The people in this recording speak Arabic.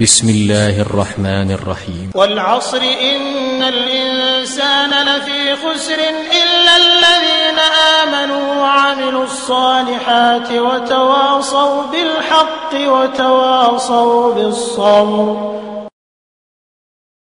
بسم الله الرحمن الرحيم والعصر إن الإنسان لفي خسر إلا الذين آمنوا وعملوا الصالحات وتواصوا بالحق وتواصوا بالصبر